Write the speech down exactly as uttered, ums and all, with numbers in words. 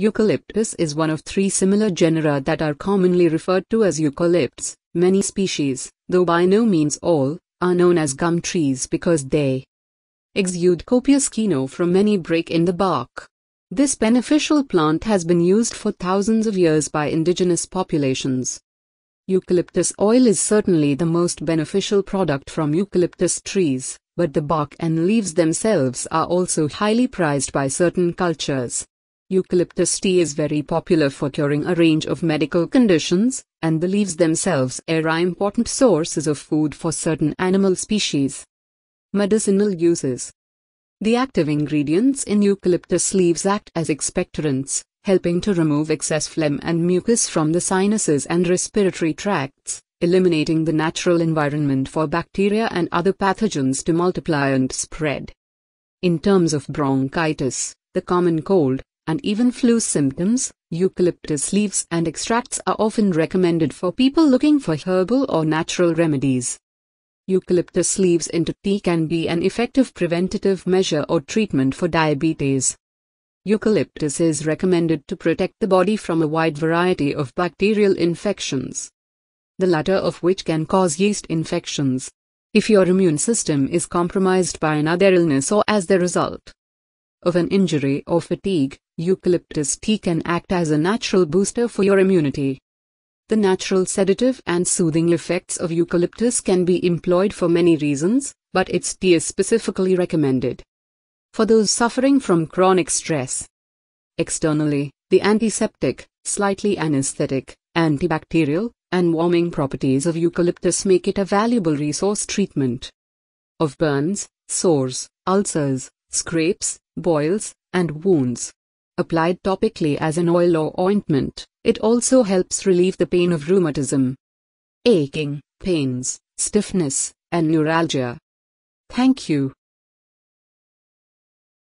Eucalyptus is one of three similar genera that are commonly referred to as eucalypts. Many species, though by no means all, are known as gum trees because they exude copious quinoa from any break in the bark. This beneficial plant has been used for thousands of years by indigenous populations. Eucalyptus oil is certainly the most beneficial product from eucalyptus trees, but the bark and leaves themselves are also highly prized by certain cultures. Eucalyptus tea is very popular for curing a range of medical conditions, and the leaves themselves are important sources of food for certain animal species. Medicinal uses. The active ingredients in eucalyptus leaves act as expectorants, helping to remove excess phlegm and mucus from the sinuses and respiratory tracts, eliminating the natural environment for bacteria and other pathogens to multiply and spread. In terms of bronchitis, the common cold, and even flu symptoms, eucalyptus leaves and extracts are often recommended for people looking for herbal or natural remedies. Eucalyptus leaves into tea can be an effective preventative measure or treatment for diabetes. Eucalyptus is recommended to protect the body from a wide variety of bacterial infections, the latter of which can cause yeast infections, if your immune system is compromised by another illness or as the result of an injury or fatigue. Eucalyptus tea can act as a natural booster for your immunity. The natural sedative and soothing effects of eucalyptus can be employed for many reasons, but its tea is specifically recommended for those suffering from chronic stress. Externally, the antiseptic, slightly anesthetic, antibacterial, and warming properties of eucalyptus make it a valuable resource treatment of burns, sores, ulcers, scrapes, boils, and wounds. Applied topically as an oil or ointment, it also helps relieve the pain of rheumatism, aching, pains, stiffness, and neuralgia. Thank you.